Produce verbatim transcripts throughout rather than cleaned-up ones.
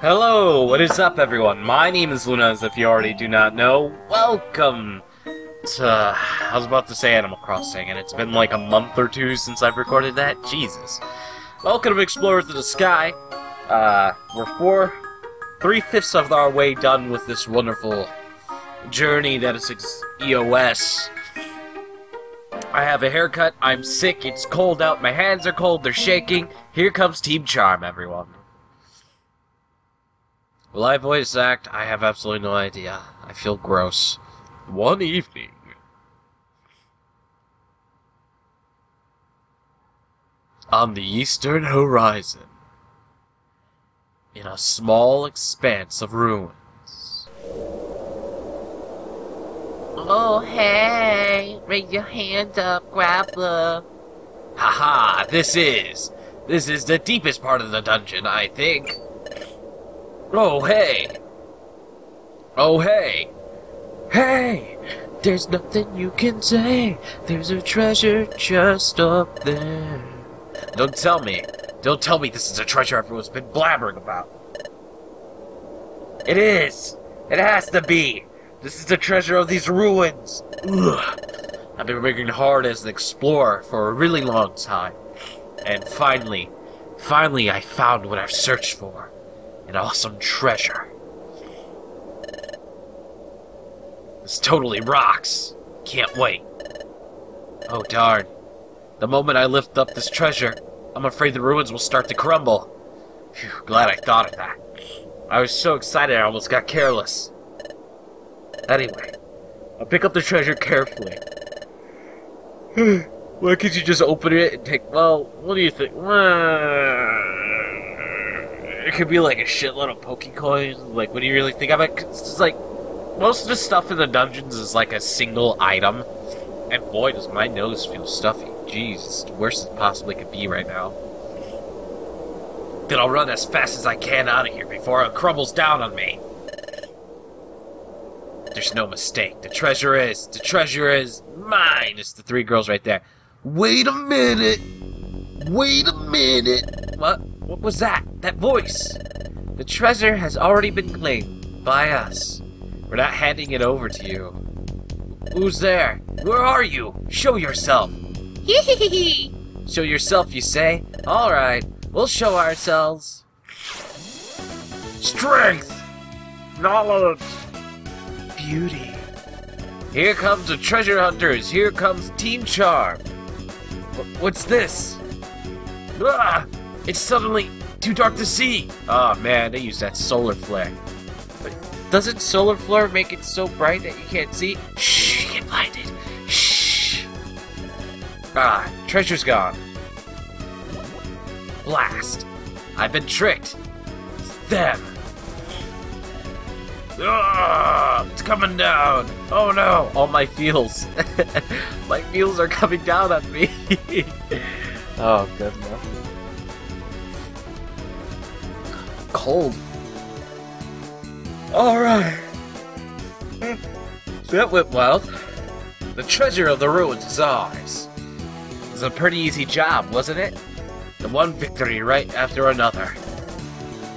Hello, what is up everyone? My name is Luna, as if you already do not know. Welcome to, uh, I was about to say Animal Crossing, and it's been like a month or two since I've recorded that. Jesus. Welcome to Explorers of the Sky. Uh, we're four, three-fifths of our way done with this wonderful journey that is E O S. I have a haircut, I'm sick, it's cold out, my hands are cold, they're shaking. Here comes Team Charm, everyone. Will I voice act? I have absolutely no idea. I feel gross. One evening. On the eastern horizon. In a small expanse of ruins. Oh, hey! Raise your hand up, Grappler. Haha, this is... This is the deepest part of the dungeon, I think. Oh, hey! Oh, hey! Hey! There's nothing you can say. There's a treasure just up there. Don't tell me. Don't tell me this is a treasure everyone's been blabbering about. It is! It has to be! This is the treasure of these ruins! Ugh. I've been working hard as an explorer for a really long time. And finally, finally I found what I've searched for. An awesome treasure. This totally rocks. Can't wait. Oh darn. The moment I lift up this treasure, I'm afraid the ruins will start to crumble. Phew, glad I thought of that. I was so excited I almost got careless. Anyway, I'll pick up the treasure carefully. Why could you just open it and take... Well, what do you think? It could be like a shitload of Pokecoins. Like, what do you really think of it? It's just like, most of the stuff in the dungeons is like a single item. And boy, does my nose feel stuffy. Jeez, it's the worst it possibly could be right now. Then I'll run as fast as I can out of here before it crumbles down on me. There's no mistake. The treasure is, the treasure is mine. It's the three girls right there. Wait a minute. Wait a minute. What? What was that? That voice! The treasure has already been claimed by us. We're not handing it over to you. Who's there? Where are you? Show yourself! Hee Show yourself, you say? Alright, we'll show ourselves. Strength! Knowledge! Beauty! Here comes the treasure hunters! Here comes Team Charm! What's this? Ah! It's suddenly too dark to see! Oh man, they use that solar flare. But doesn't solar flare make it so bright that you can't see? Shh, you get blinded. Shh. Ah, treasure's gone. Blast. I've been tricked. It's them. Ah, it's coming down. Oh no, all my feels. My feels are coming down on me. Oh, goodness. Cold. Alright. That went well. The treasure of the ruins is ours. It was a pretty easy job, wasn't it? The one victory right after another.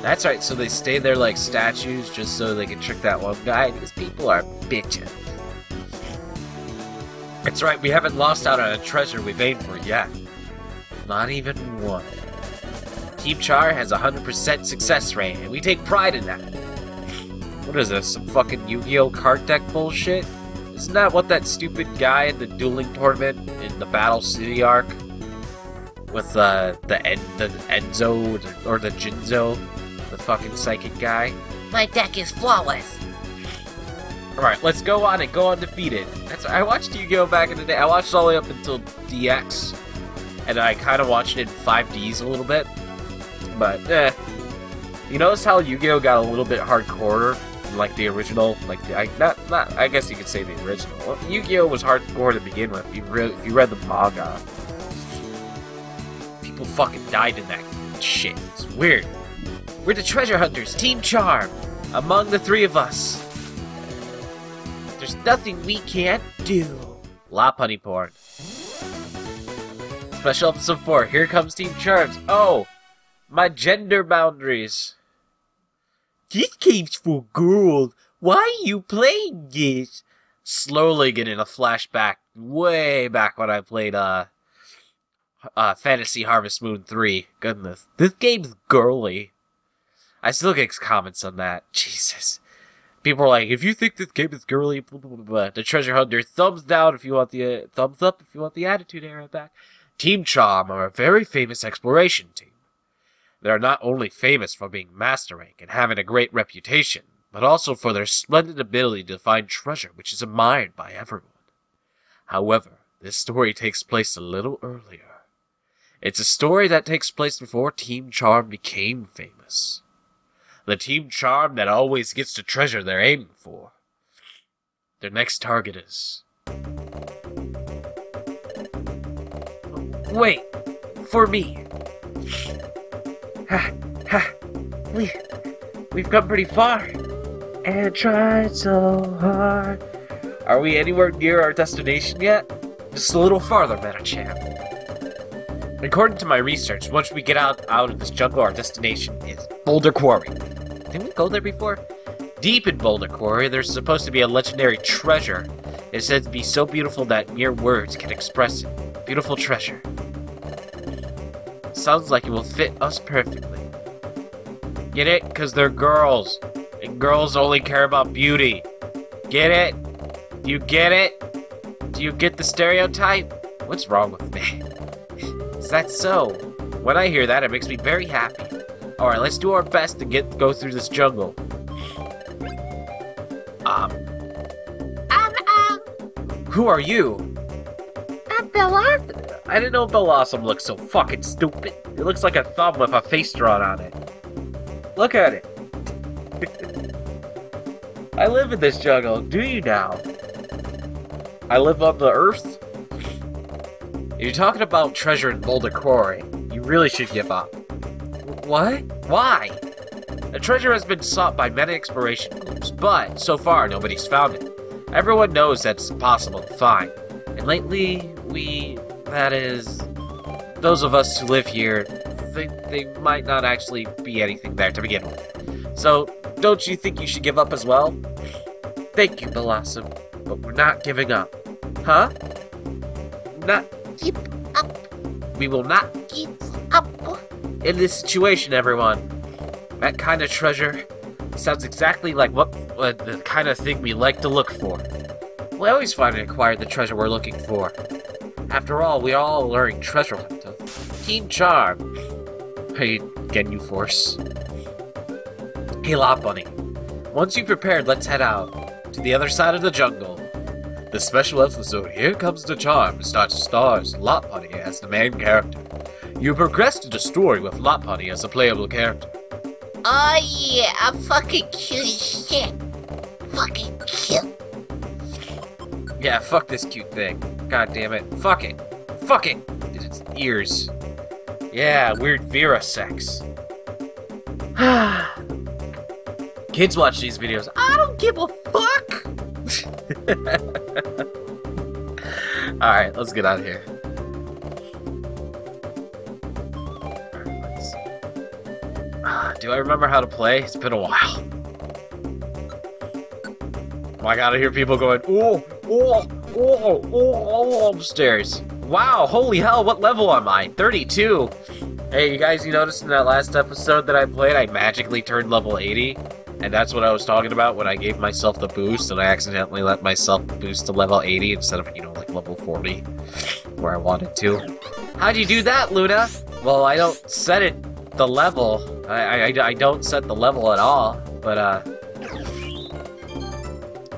That's right, so they stay there like statues just so they can trick that one guy. These people are bitches. That's right, we haven't lost out on a treasure we've aimed for yet. Not even one. Team Char has a one hundred percent success rate, and we take pride in that. What is this, some fucking Yu-Gi-Oh card deck bullshit? Isn't that what that stupid guy in the dueling tournament in the Battle City arc? With uh, the Ed the Enzo, or the Jinzo, the fucking psychic guy? My deck is flawless! Alright, let's go on and go undefeated. That's, I watched Yu-Gi-Oh back in the day. I watched all the way up until D X, and I kind of watched it in five Ds a little bit. But, eh. You notice how Yu-Gi-Oh got a little bit hardcore, like the original, like the, I, not, not, I guess you could say the original. Yu-Gi-Oh was hardcore to begin with, if you, re if you read the manga. People fucking died in that shit, it's weird. We're the treasure hunters, Team Charm, among the three of us. There's nothing we can't do. Lopunny porn. Special episode four, here comes Team Charms. Oh! My gender boundaries. This game's for girls. Why are you playing this? Slowly getting a flashback way back when I played uh, uh, Fantasy Harvest Moon three. Goodness. This game's girly. I still get comments on that. Jesus. People are like, if you think this game is girly, blah, blah, blah, blah. The treasure hunter, thumbs down if you want the uh, thumbs up if you want the attitude era back. Team Charm are a very famous exploration team. They are not only famous for being master rank and having a great reputation, but also for their splendid ability to find treasure, which is admired by everyone. However, this story takes place a little earlier. It's a story that takes place before Team Charm became famous. The Team Charm that always gets the treasure they're aiming for. Their next target is... Wait, for me. Ha, ha, we, we've come pretty far, and tried so hard. Are we anywhere near our destination yet? Just a little farther, Metachamp. According to my research, once we get out, out of this jungle, our destination is Boulder Quarry. Didn't we go there before? Deep in Boulder Quarry, there's supposed to be a legendary treasure. It's said to be so beautiful that mere words can express it. Beautiful treasure. Sounds like it will fit us perfectly. Get it? Because they're girls. And girls only care about beauty. Get it? Do you get it? Do you get the stereotype? What's wrong with me? Is that so? When I hear that, it makes me very happy. Alright, let's do our best to get go through this jungle. Um. Um, um. Who are you? I'm Bellossom. I didn't know Bellossom looked so fucking stupid. It looks like a thumb with a face drawn on it. Look at it. I live in this jungle, do you now? I live on the earth? If you're talking about treasure in Boulder Quarry, you really should give up. What? Why? The treasure has been sought by many exploration groups, but so far nobody's found it. Everyone knows that it's impossible to find. And lately, we... That is, those of us who live here think they might not actually be anything there to begin with. So, don't you think you should give up as well? Thank you, Bellossom, but we're not giving up. Huh? Not keep up. We will not keep up. In this situation, everyone, that kind of treasure sounds exactly like what uh, the kind of thing we like to look for. We always find and acquire the treasure we're looking for. After all, we all learn treasure hunt of Team Charm. Hey, Genyu Force. Hey, Lopunny. Once you've prepared, let's head out to the other side of the jungle. The special episode, Here Comes the Charm, starts stars Lopunny as the main character. You progress to the story with Lopunny as a playable character. Oh yeah, I'm fucking cute as shit. Fucking cute. Yeah, fuck this cute thing. God damn it. Fuck it. Fuck it. It's ears. Yeah, weird Vera sex. Kids watch these videos. I don't give a fuck. Alright, let's get out of here. Uh, do I remember how to play? It's been a while. Oh, I gotta hear people going, ooh, ooh. Oh, oh, oh, upstairs. Wow, holy hell, what level am I? thirty-two. Hey, you guys, you noticed in that last episode that I played, I magically turned level eighty? And that's what I was talking about when I gave myself the boost, and I accidentally let myself boost to level eighty instead of, you know, like level forty, where I wanted to. How'd you do that, Luna? Well, I don't set it, the level. I, I, I don't set the level at all, but, uh...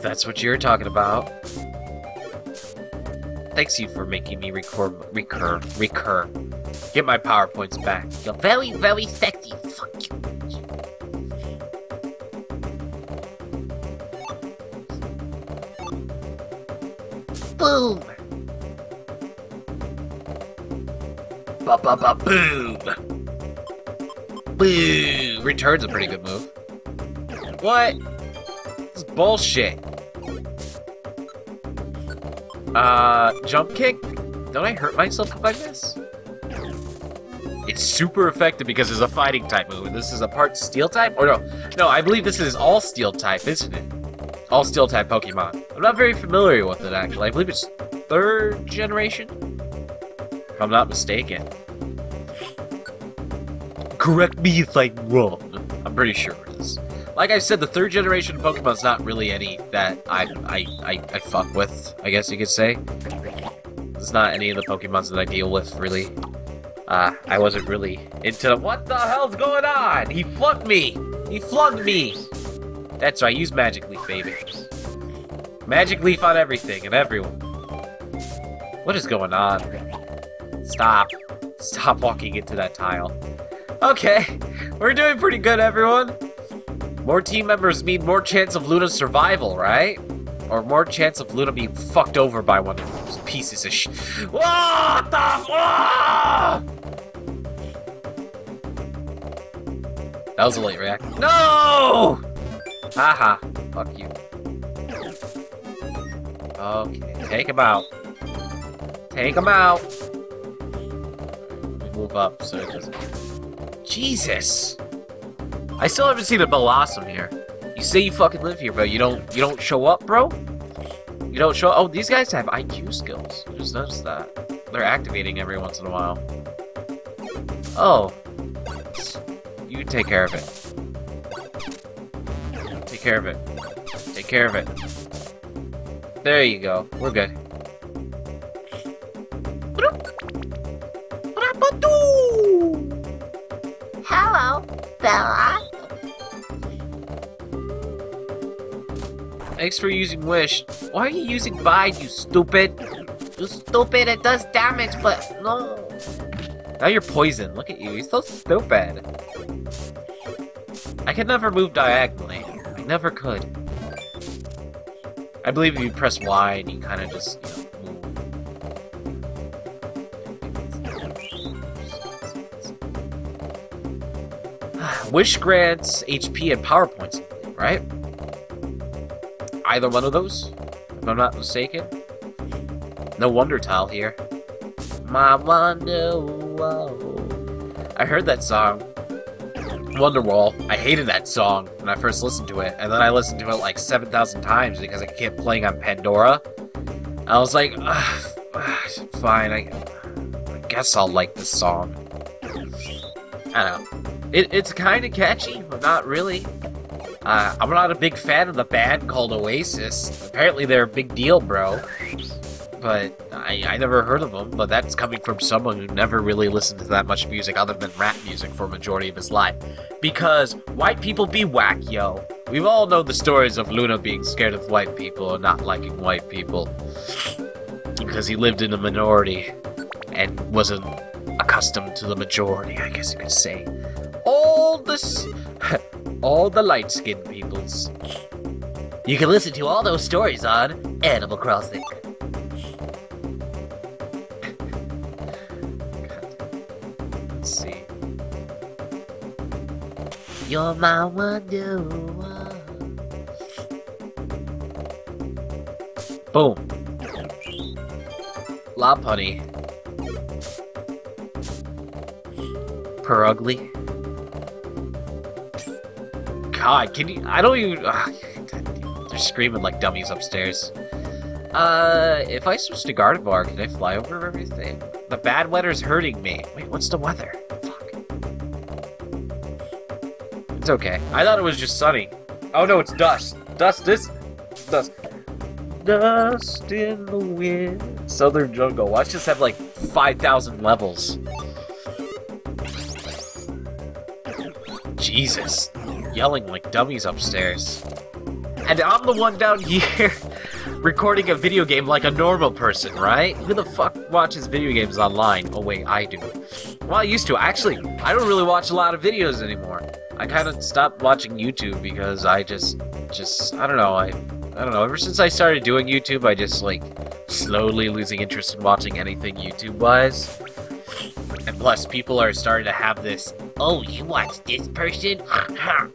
that's what you're talking about. Thanks you for making me recur, recur, recur. Get my PowerPoints back. You're very, very sexy. Fuck you. Boom. Ba ba ba boom. Boom. Return's a pretty good move. What? This is bullshit. Uh, jump kick? Don't I hurt myself if I miss? It's super effective because it's a fighting type move. This is a part steel type? Or no, no, I believe this is all steel type, isn't it? All steel type Pokemon. I'm not very familiar with it, actually. I believe it's third generation? If I'm not mistaken. Correct me if I'm wrong. I'm pretty sure it is. Like I said, the third generation of Pokemon's not really any that I, I, I, I fuck with, I guess you could say. It's not any of the Pokemons that I deal with, really. Uh, I wasn't really into the- What the hell's going on? He flunked me! He flunked me! That's right, use Magic Leaf, baby. Magic Leaf on everything and everyone. What is going on? Stop. Stop walking into that tile. Okay, we're doing pretty good, everyone. More team members mean more chance of Luna's survival, right? Or more chance of Luna being fucked over by one of those pieces of sh- What the fuck? That was a late react. No! Haha. Fuck you. Okay, take him out. Take him out. We move up so it doesn't. Jesus! I still haven't seen a Bellossom here. You say you fucking live here, bro. You don't you don't show up, bro? You don't show up. Oh, these guys have I Q skills. I just noticed that. They're activating every once in a while. Oh. You take care of it. Take care of it. Take care of it. There you go. We're good. Hello, Bella. Thanks for using Wish. Why are you using Bide, you stupid? You stupid, it does damage, but no. Now you're poisoned. Look at you, you're so stupid. I could never move diagonally. I never could. I believe if you press Y and you kind of just, you know, move. Wish grants H P and power points, right? Either one of those, if I'm not mistaken. No wonder tile here. My wonder wall. I heard that song, Wonderwall. I hated that song when I first listened to it, and then I listened to it like seven thousand times because I kept playing on Pandora. I was like, ugh, ugh, fine. I, I guess I'll like this song. I don't know. It, it's kind of catchy, but not really. Uh, I'm not a big fan of the band called Oasis. Apparently they're a big deal, bro. But I, I never heard of them, but that's coming from someone who never really listened to that much music other than rap music for a majority of his life. Because white people be whack, yo. We've all known the stories of Luna being scared of white people and not liking white people. Because he lived in a minority and wasn't accustomed to the majority, I guess you could say. All this... all the light-skinned peoples. You can listen to all those stories on Animal Crossing. Let's see. You're my wonder world. Boom. Lopunny. Perugly. God, can you? I don't even. Ugh, they're screaming like dummies upstairs. Uh, if I switch to Gardevoir, can I fly over everything? The bad weather's hurting me. Wait, what's the weather? Fuck. It's okay. I thought it was just sunny. Oh no, it's dust. Dust is dust. Dust in the wind. Southern jungle. Why just have like five thousand levels? Jesus. Yelling like dummies upstairs. And I'm the one down here recording a video game like a normal person, right? Who the fuck watches video games online? Oh wait, I do. Well, I used to. Actually, I don't really watch a lot of videos anymore. I kind of stopped watching YouTube because I just, just, I don't know, I, I don't know. Ever since I started doing YouTube, I just, like, slowly losing interest in watching anything YouTube-wise. And plus, people are starting to have this, oh, you watch this person?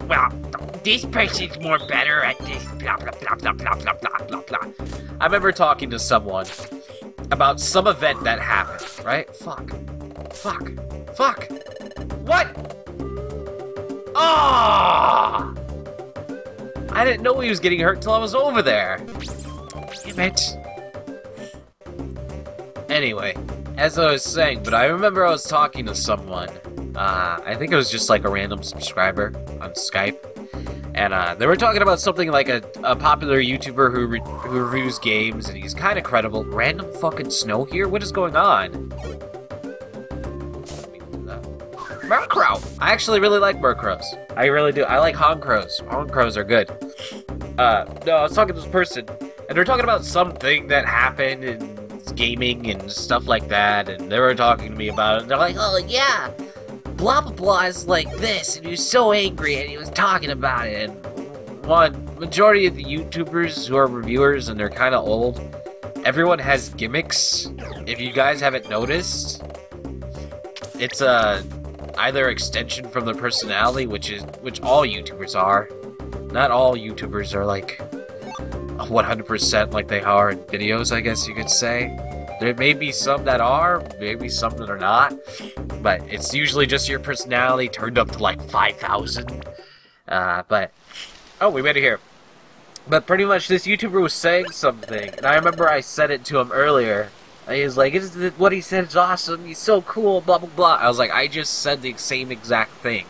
Well, this person's more better at this, blah, blah, blah, blah, blah, blah, blah, blah, blah. I remember talking to someone about some event that happened, right? Fuck. Fuck. Fuck. What? Ah! Oh! I didn't know he was getting hurt till I was over there. Damn it. Anyway, as I was saying, but I remember I was talking to someone. Uh, I think it was just like a random subscriber on Skype. And uh, they were talking about something like a, a popular YouTuber who, re who reviews games, and he's kind of credible. Random fucking snow here? What is going on? Murkrow! I actually really like Murkrows. I really do. I like Honkrows. Honkrows are good. Uh, no, I was talking to this person, and they're talking about something that happened in gaming and stuff like that, and they were talking to me about it, and they're like, oh, yeah! Blah blah blah is like this, and he was so angry, and he was talking about it. And one majority of the YouTubers who are reviewers, and they're kind of old, everyone has gimmicks. If you guys haven't noticed, it's a uh, either extension from the personality, which is which all YouTubers are. Not all YouTubers are like one hundred percent like they are in videos, I guess you could say. There may be some that are, maybe some that are not, but it's usually just your personality turned up to like five thousand. Uh, but, oh, we made it here. But pretty much this YouTuber was saying something, and I remember I said it to him earlier. He was like, "Is this, what he said is awesome, he's so cool, blah, blah, blah." I was like, I just said the same exact thing.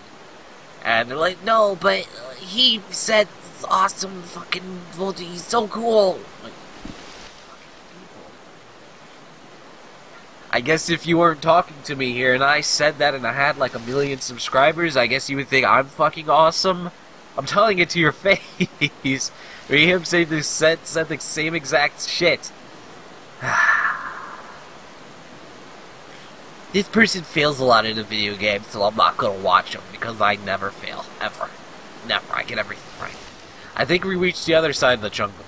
And they're like, no, but he said it's awesome, fucking, he's so cool. Like, I guess if you weren't talking to me here and I said that and I had like a million subscribers, I guess you would think I'm fucking awesome. I'm telling it to your face. Me him say this said, said the same exact shit. This person fails a lot in the video game, so I'm not gonna watch him because I never fail. Ever. Never. I get everything right. I think we reached the other side of the jungle.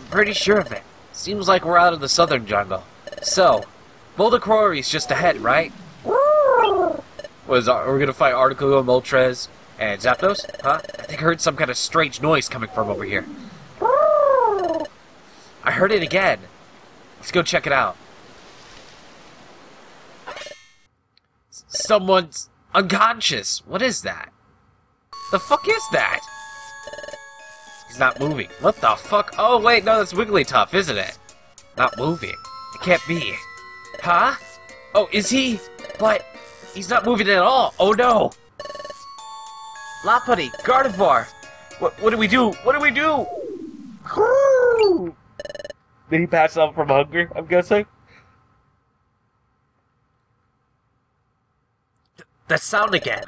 I'm pretty sure of it. Seems like we're out of the southern jungle. So, Boulder Quarry is just ahead, right? What is our, we're gonna fight Articuno, Moltres, and Zapdos? Huh? I think I heard some kind of strange noise coming from over here. I heard it again. Let's go check it out. Someone's unconscious. What is that? The fuck is that? He's not moving. What the fuck? Oh, wait, no, that's Wigglytuff, isn't it? Not moving. It can't be. Huh? Oh, is he? But he's not moving at all. Oh, no. Lopunny, Gardevoir. What, what do we do? What do we do? Did he pass out from hunger, I'm guessing? Th that sound again.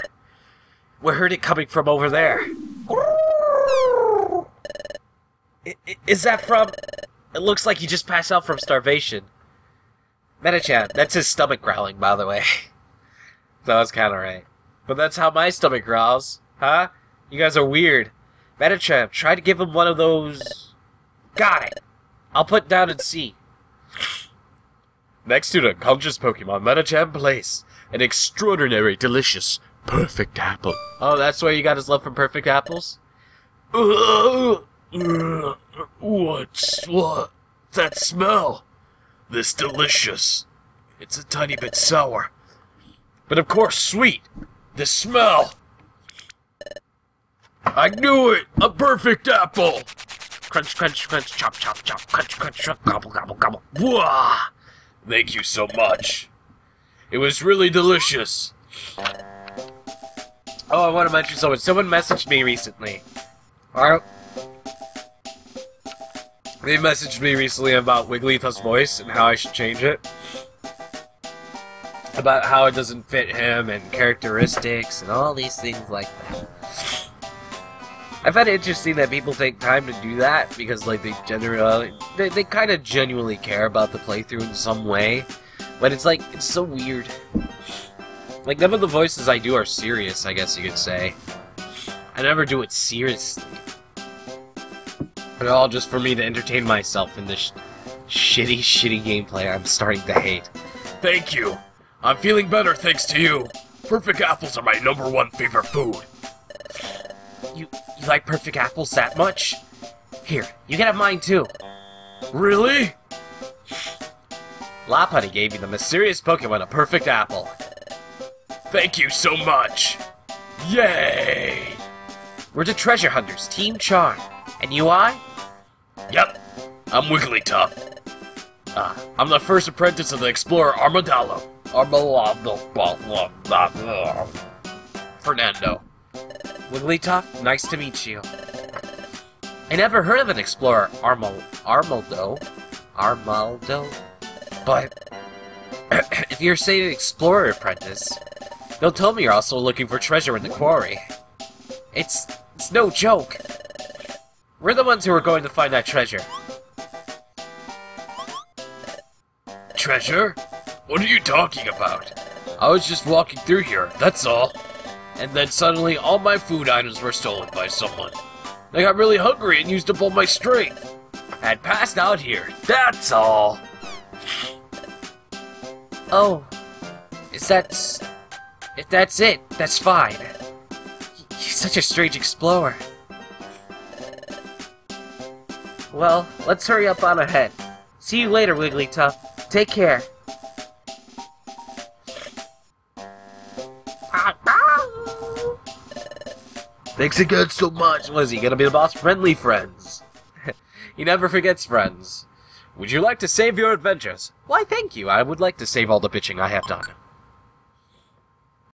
We heard it coming from over there. I I is that from... It looks like he just passed out from starvation. Metachamp, that's his stomach growling, by the way. That was kind of right. But that's how my stomach growls. Huh? You guys are weird. Metachamp, try to give him one of those... Got it! I'll put down and see. Next to the unconscious Pokemon, Medicham place an extraordinary, delicious, perfect apple. Oh, that's where you got his love for perfect apples? Uh, uh, what's what? That smell? This delicious. It's a tiny bit sour. But of course, sweet. The smell. I knew it! A perfect apple! Crunch, crunch, crunch, chop, chop, chop, crunch, crunch, crunch, gobble, gobble, gobble. Wah! Thank you so much. It was really delicious. Oh, I want to mention someone. Someone messaged me recently. Alright. They messaged me recently about Wigglytuff's voice and how I should change it. About how it doesn't fit him and characteristics and all these things like that. I find it interesting that people take time to do that because, like, they generally, they, they kind of genuinely care about the playthrough in some way, but it's like, it's so weird. Like, none of the voices I do are serious, I guess you could say. I never do it seriously. It's all just for me to entertain myself in this sh shitty, shitty gameplay I'm starting to hate. Thank you! I'm feeling better thanks to you! Perfect apples are my number one favorite food! You... You like perfect apples that much? Here, you can have mine too. Really? Lopunny gave you the mysterious Pokemon a perfect apple. Thank you so much! Yay! We're the treasure hunters, Team Charm. And you are? Yep, I'm Wigglytuff. Uh, I'm the first apprentice of the explorer Armaldo. Armaldo. Fernando. Wigglytuff, nice to meet you. I never heard of an explorer Armal Armaldo. Armaldo? But if you're say an explorer apprentice, they'll tell me you're also looking for treasure in the quarry. It's it's no joke. We're the ones who are going to find that treasure. Treasure? What are you talking about? I was just walking through here, that's all. And then suddenly all my food items were stolen by someone. I got really hungry and used up all my strength. I'd passed out here, that's all. Oh, is that... if that's it, that's fine. He's such a strange explorer. Well, let's hurry up on ahead. See you later, Wigglytuff. Take care. Thanks again so much. Was he gonna be the boss? Friendly friends. He never forgets friends. Would you like to save your adventures? Why, thank you. I would like to save all the bitching I have done.